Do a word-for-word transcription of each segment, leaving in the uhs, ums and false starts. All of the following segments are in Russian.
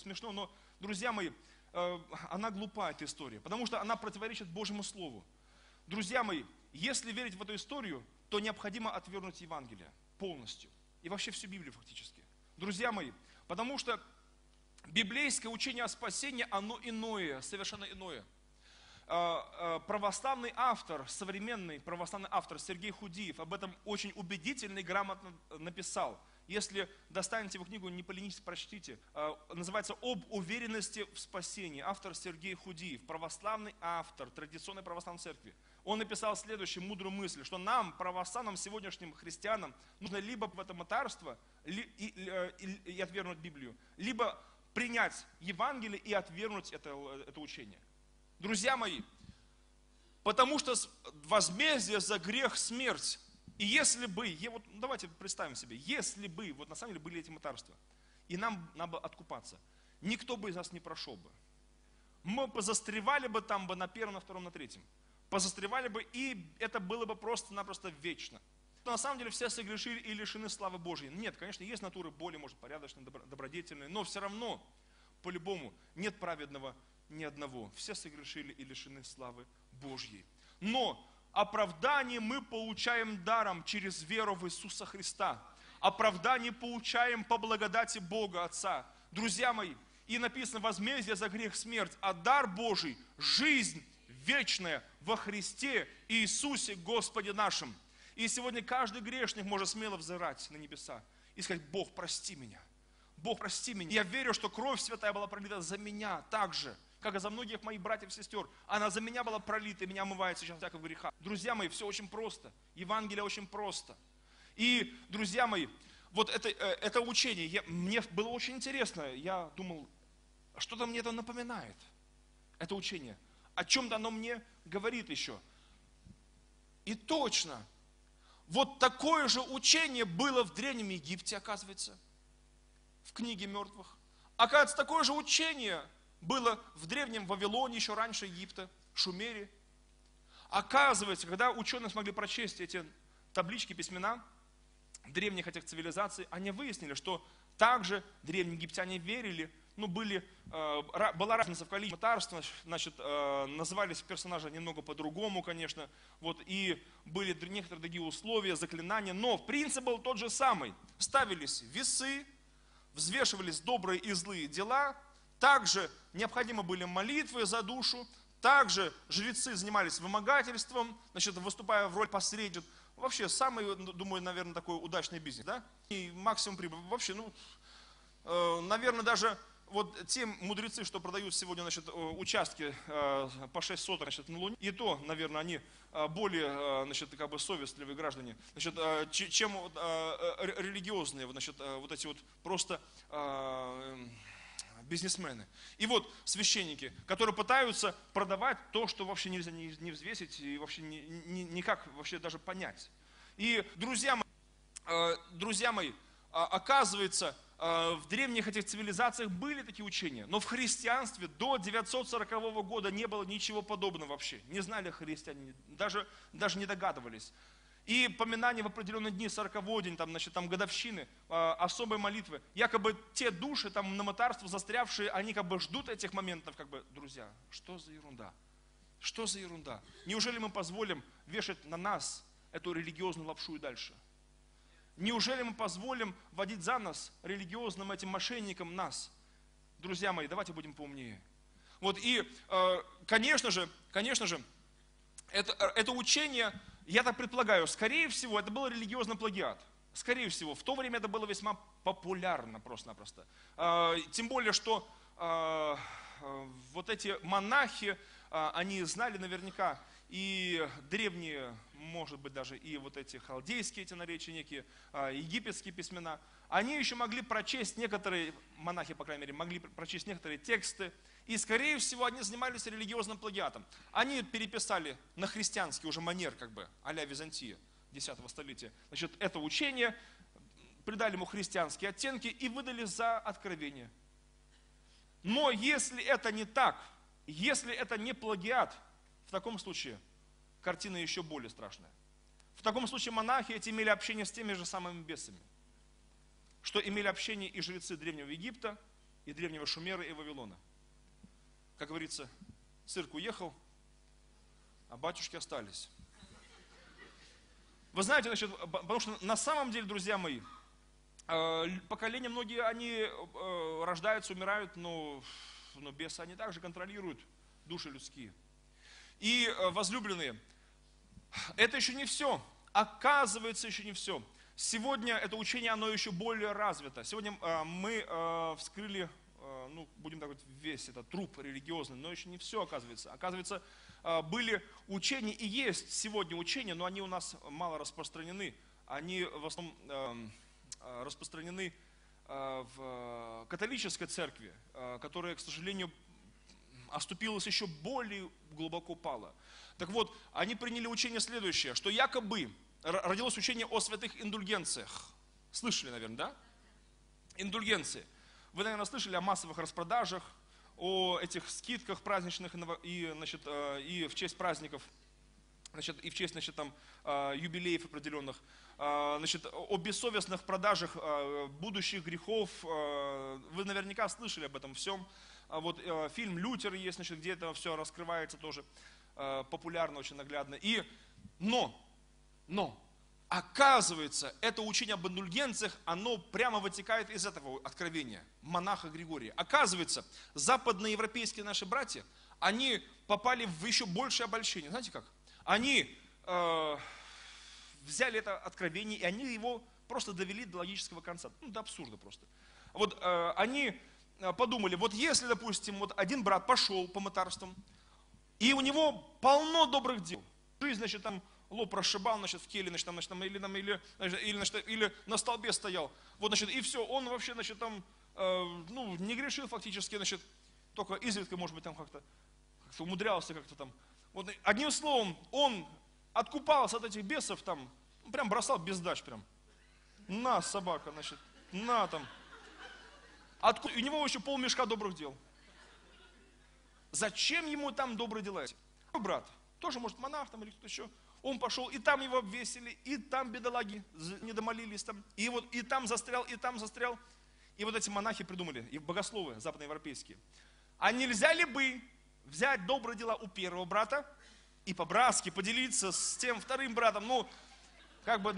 смешно, но, друзья мои, она глупа, эта история, потому что она противоречит Божьему Слову. Друзья мои, если верить в эту историю, то необходимо отвергнуть Евангелие полностью. И вообще всю Библию фактически. Друзья мои, потому что библейское учение о спасении, оно иное, совершенно иное. Православный автор, современный православный автор Сергей Худиев об этом очень убедительно и грамотно написал. Если достанете его книгу, не поленитесь, прочтите. Называется «Об уверенности в спасении». Автор Сергей Худиев, православный автор традиционной православной церкви. Он написал следующую мудрую мысль, что нам, православным, сегодняшним христианам, нужно либо в это мытарство и, и, и отвергнуть Библию, либо принять Евангелие и отвергнуть это, это учение. Друзья мои, потому что возмездие за грех – смерть. И если бы, вот давайте представим себе, если бы, вот на самом деле были эти мытарства, и нам надо откупаться, никто бы из нас не прошел бы. Мы позастревали бы там бы на первом, на втором, на третьем. Позастревали бы, и это было бы просто-напросто вечно. На самом деле все согрешили и лишены славы Божьей. Нет, конечно, есть натуры более, может, порядочные, добродетельные, но все равно, по-любому, нет праведного ни одного. Все согрешили и лишены славы Божьей. Но оправдание мы получаем даром через веру в Иисуса Христа. Оправдание получаем по благодати Бога Отца. Друзья мои, и написано: возмездие за грех смерть, а дар Божий – жизнь вечная во Христе Иисусе Господе нашим. И сегодня каждый грешник может смело взирать на небеса и сказать: Бог, прости меня. Бог, прости меня. Я верю, что кровь святая была пролита за меня также, как и за многих моих братьев и сестер. Она за меня была пролита, и меня омывает сейчас всякого греха. Друзья мои, все очень просто. Евангелие очень просто. И, друзья мои, вот это, это учение, я, мне было очень интересно. Я думал, что-то мне это напоминает, это учение. О чем-то оно мне говорит еще. И точно, вот такое же учение было в Древнем Египте, оказывается, в книге мертвых. Оказывается, такое же учение было в Древнем Вавилоне, еще раньше Египта, Шумере. Оказывается, когда ученые смогли прочесть эти таблички, письмена древних этих цивилизаций, они выяснили, что также древние египтяне верили, ну, были, э, была разница в количестве мытарств, значит, э, назывались персонажи немного по-другому, конечно, вот, и были некоторые другие условия, заклинания, но принцип был тот же самый. Ставились весы, взвешивались добрые и злые дела, также необходимы были молитвы за душу, также жрецы занимались вымогательством, значит, выступая в роль посредника. Вообще, самый, думаю, наверное, такой удачный бизнес, да? И максимум прибыли. Вообще, ну, э, наверное, даже вот те мудрецы, что продают сегодня, значит, участки э, по шесть соток, значит, на Луне, и то, наверное, они более, значит, как бы совестливые граждане, значит, э, чем э, религиозные, значит, вот эти вот просто... Э, бизнесмены. И вот священники, которые пытаются продавать то, что вообще нельзя не взвесить и вообще не, не, никак вообще даже понять. И, друзья мои, э, друзья мои, оказывается, э, в древних этих цивилизациях были такие учения, но в христианстве до девятьсот сорокового года не было ничего подобного вообще. Не знали христиане, даже, даже не догадывались. И поминание в определенные дни, сороковой день, там, значит, там годовщины, э, особой молитвы. Якобы те души, там, на мытарство застрявшие, они как бы ждут этих моментов, как бы, друзья, что за ерунда? Что за ерунда? Неужели мы позволим вешать на нас эту религиозную лапшу и дальше? Неужели мы позволим водить за нас религиозным этим мошенникам нас? Друзья мои, давайте будем поумнее. Вот и, э, конечно же, конечно же, это, это учение... Я так предполагаю, скорее всего, это был религиозный плагиат. Скорее всего, в то время это было весьма популярно просто-напросто. Тем более, что вот эти монахи, они знали наверняка и древние, может быть, даже и вот эти халдейские эти наречия некие, египетские письмена. Они еще могли прочесть некоторые, монахи, по крайней мере, могли прочесть некоторые тексты. И, скорее всего, они занимались религиозным плагиатом. Они переписали на христианский уже манер, как бы, а-ля Византия десятого столетия. Значит, это учение, придали ему христианские оттенки и выдали за откровение. Но если это не так, если это не плагиат, в таком случае картина еще более страшная. В таком случае монахи эти имели общение с теми же самыми бесами, что имели общение и жрецы Древнего Египта, и древнего Шумера и Вавилона. Как говорится, цирк уехал, а батюшки остались. Вы знаете, значит, потому что на самом деле, друзья мои, поколения многие, они рождаются, умирают, но, но бесы, они также контролируют души людские. И, возлюбленные, это еще не все. Оказывается, еще не все. Сегодня это учение, оно еще более развито. Сегодня мы вскрыли, ну, будем так говорить, весь этот труп религиозный, но еще не все, оказывается. Оказывается, были учения и есть сегодня учения, но они у нас мало распространены. Они в основном распространены в католической церкви, которая, к сожалению, оступилась еще более глубоко пала. Так вот, они приняли учение следующее, что якобы родилось учение о святых индульгенциях. Слышали, наверное, да? Индульгенции. Вы, наверное, слышали о массовых распродажах, о этих скидках праздничных и, значит, и в честь праздников, значит, и в честь, значит, там, юбилеев определенных, значит, о бессовестных продажах будущих грехов. Вы наверняка слышали об этом всем. Вот фильм «Лютер» есть, значит, где это все раскрывается тоже популярно, очень наглядно. И, но, но, оказывается, это учение об индульгенциях, оно прямо вытекает из этого откровения монаха Григория. Оказывается, западноевропейские наши братья, они попали в еще большее обольщение. Знаете как? Они э, взяли это откровение, и они его просто довели до логического конца. Ну, до абсурда просто. Вот э, они... подумали, вот если, допустим, вот один брат пошел по мытарствам, и у него полно добрых дел. Жизнь, значит, там лоб расшибал, значит, в келье, значит, там, значит, там, или, там, или, или, значит, или на столбе стоял. Вот, значит, и все, он вообще, значит, там, э, ну, не грешил фактически, значит, только изредка, может быть, там как-то, как-то умудрялся как-то там. Вот, одним словом, он откупался от этих бесов, там, прям бросал без дач, прям. На, собака, значит, на, там. Откуда? У него еще полмешка добрых дел. Зачем ему там добрые дела? Брат, тоже может монах там или кто-то еще, он пошел, и там его обвесили, и там бедолаги не домолились, там, и вот и там застрял, и там застрял. И вот эти монахи придумали, и богословы западноевропейские, а нельзя ли бы взять добрые дела у первого брата и по-братски поделиться с тем вторым братом, ну, как бы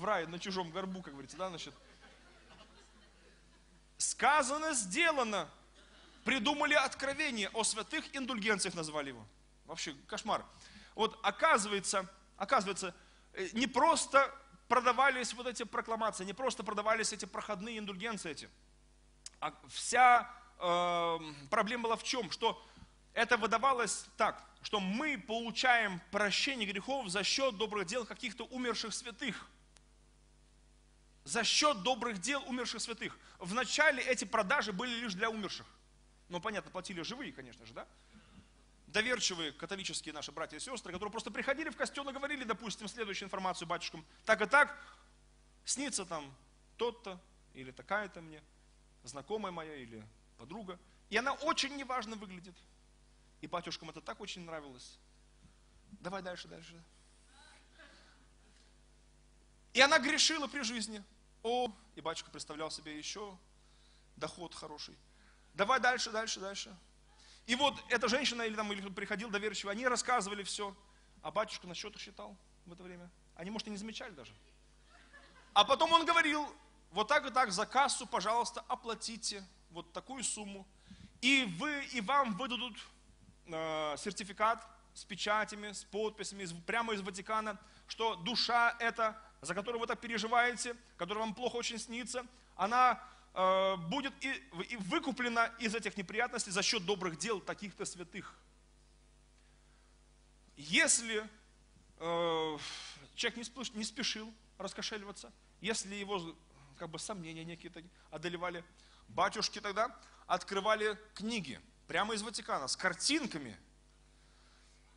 в рай на чужом горбу, как говорится, да, значит. Сказано, сделано. Придумали откровение о святых индульгенциях, назвали его. Вообще кошмар. Вот оказывается, оказывается, не просто продавались вот эти прокламации, не просто продавались эти проходные индульгенции эти. А вся э, проблема была в чем? Что это выдавалось так, что мы получаем прощение грехов за счет добрых дел каких-то умерших святых. За счет добрых дел умерших святых. Вначале эти продажи были лишь для умерших. Ну, понятно, платили живые, конечно же, да? Доверчивые католические наши братья и сестры, которые просто приходили в костел и говорили, допустим, следующую информацию батюшкам. Так и так, снится там тот-то, или такая-то мне, знакомая моя или подруга. И она очень неважно выглядит. И батюшкам это так очень нравилось. Давай дальше, дальше. И она грешила при жизни. О, и батюшка представлял себе еще доход хороший. Давай дальше, дальше, дальше. И вот эта женщина, или там или приходил доверчивый, они рассказывали все. А батюшка на счетах считал в это время. Они, может, и не замечали даже. А потом он говорил, вот так и так, за кассу, пожалуйста, оплатите вот такую сумму. И вы, и вам выдадут э, сертификат с печатями, с подписями, прямо из Ватикана, что душа эта... за которую вы так переживаете, которая вам плохо очень снится, она э, будет и, и выкуплена из этих неприятностей за счет добрых дел таких-то святых. Если э, человек не, спеш, не спешил раскошеливаться, если его как бы сомнения некие одолевали, батюшки тогда открывали книги прямо из Ватикана с картинками.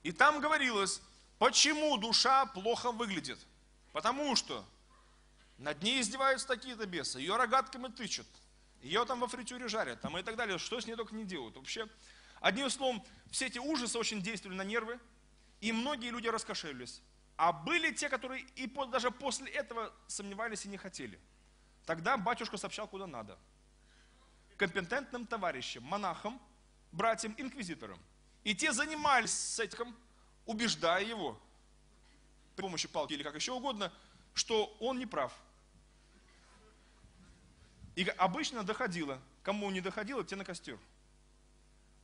И там говорилось, почему душа плохо выглядит. Потому что над ней издеваются такие-то бесы, ее рогатками тычут, ее там во фритюре жарят, там и так далее, что с ней только не делают вообще. Одним словом, все эти ужасы очень действовали на нервы, и многие люди раскошелились. А были те, которые и даже после этого сомневались и не хотели. Тогда батюшка сообщал, куда надо. компетентным товарищам, монахам, братьям-инквизиторам. И те занимались с этим, убеждая его, при помощи палки или как еще угодно, что он не прав. И обычно доходило. Кому не доходило, те на костер.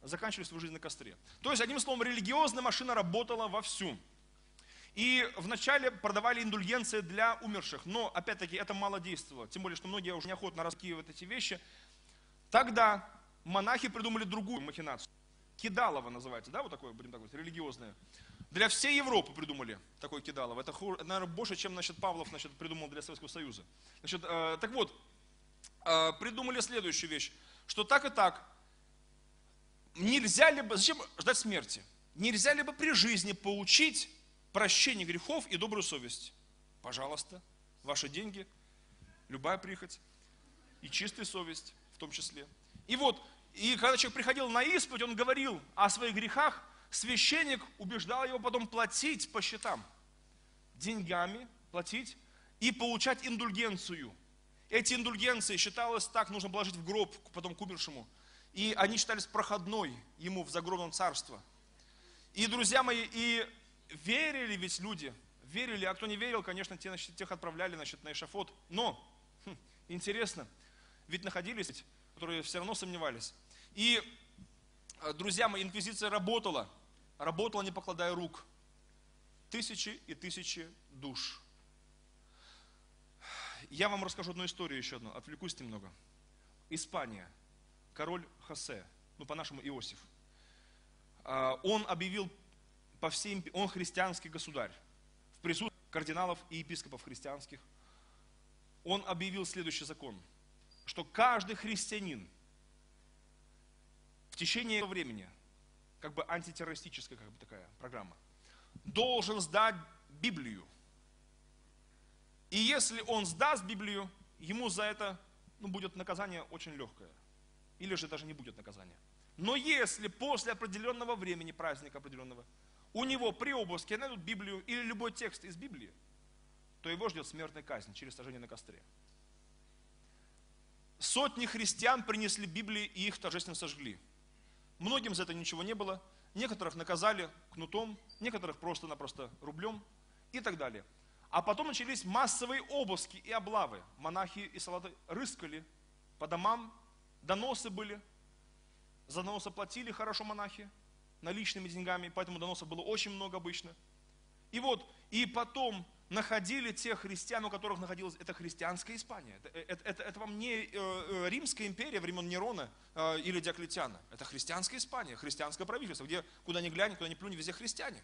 Заканчивали свою жизнь на костре. То есть, одним словом, религиозная машина работала вовсю. И вначале продавали индульгенции для умерших. Но, опять-таки, это мало действовало. Тем более, что многие уже неохотно раскидывают эти вещи. Тогда монахи придумали другую махинацию. Кидалово называется, да, вот такое, будем так говорить, религиозное. Для всей Европы придумали такое кидалово. Это, наверное, больше, чем, значит, Павлов, значит, придумал для Советского Союза. Значит, э, так вот, э, придумали следующую вещь, что так и так, нельзя либо, зачем ждать смерти? Нельзя либо при жизни получить прощение грехов и добрую совесть. Пожалуйста, ваши деньги, любая прихоть и чистая совесть в том числе. И вот, и когда человек приходил на исповедь, он говорил о своих грехах, священник убеждал его потом платить по счетам, деньгами платить и получать индульгенцию. Эти индульгенции считалось так, нужно было ложить в гроб потом к умершему. И они считались проходной ему в загробном царстве. И, друзья мои, и верили ведь люди, верили, а кто не верил, конечно, те, значит, тех отправляли, значит, на эшафот. Но, хм, интересно, ведь находились, которые все равно сомневались. И, друзья мои, инквизиция работала, работала не покладая рук. Тысячи и тысячи душ. Я вам расскажу одну историю еще одну, отвлекусь немного. Испания. Король Хосе, ну по-нашему Иосиф, он объявил по всей империи, он христианский государь, в присутствии кардиналов и епископов христианских, он объявил следующий закон, что каждый христианин в течение этого времени, как бы антитеррористическая как бы такая программа, должен сдать Библию. И если он сдаст Библию, ему за это, ну, будет наказание очень легкое. Или же даже не будет наказания. Но если после определенного времени, праздника определенного, у него при обыске найдут Библию или любой текст из Библии, то его ждет смертная казнь через сожжение на костре. Сотни христиан принесли Библии и их торжественно сожгли. Многим за это ничего не было. Некоторых наказали кнутом, некоторых просто-напросто рублем и так далее. А потом начались массовые обыски и облавы. Монахи и солдаты рыскали по домам, доносы были, за доносы платили хорошо монахи, наличными деньгами, поэтому доносов было очень много обычно. И вот, и потом находили тех христиан, у которых находилась, это христианская Испания. Это, это, это, это вам не э, Римская империя времен Нерона э, или Диоклетиана, это христианская Испания, христианское правительство, где куда ни глянь, куда ни плюнь, везде христиане.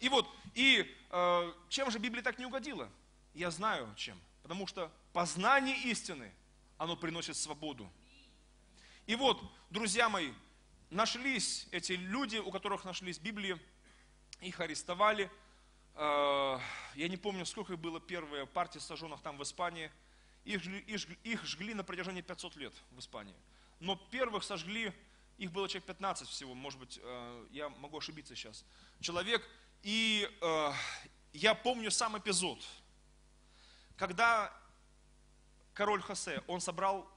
И вот, и э, чем же Библия так не угодила? Я знаю чем, потому что познание истины, оно приносит свободу. И вот, друзья мои, нашлись эти люди, у которых нашлись Библии, их арестовали. Я не помню, сколько их было, первая партия сожженных там в Испании. Их жгли, их, жгли, их жгли на протяжении пятисот лет в Испании. Но первых сожгли, их было человек пятнадцать всего, может быть, я могу ошибиться сейчас, человек. И я помню сам эпизод, когда король Хосе, он собрал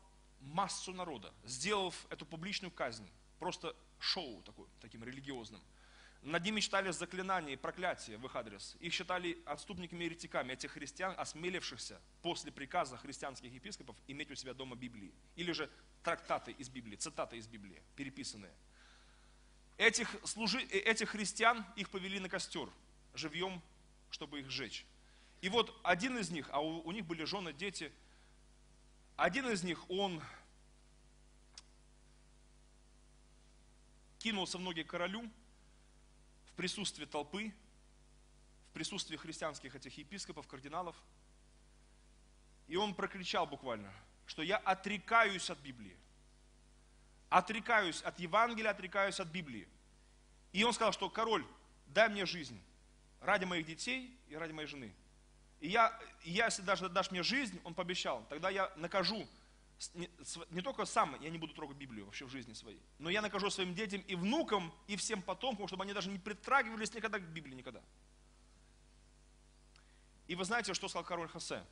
массу народа, сделав эту публичную казнь, просто шоу такое, таким религиозным. Над ними читали заклинания и проклятия в их адрес. Их считали отступниками и еретиками, этих христиан, осмелившихся после приказа христианских епископов иметь у себя дома Библии. Или же трактаты из Библии, цитаты из Библии, переписанные. Этих, служи... этих христиан их повели на костер, живьем, чтобы их сжечь. И вот один из них, а у, у них были жены, дети. Один из них, он кинулся в ноги королю в присутствии толпы, в присутствии христианских этих епископов, кардиналов. И он прокричал буквально, что я отрекаюсь от Библии. Отрекаюсь от Евангелия, отрекаюсь от Библии. И он сказал, что король, дай мне жизнь ради моих детей и ради моей жены. И я, я, если даже дашь мне жизнь, он пообещал, тогда я накажу, не, не только сам, я не буду трогать Библию вообще в жизни своей, но я накажу своим детям и внукам, и всем потомкам, чтобы они даже не притрагивались никогда к Библии, никогда. И вы знаете, что сказал король Хосе?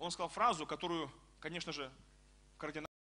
Он сказал фразу, которую, конечно же, кардинал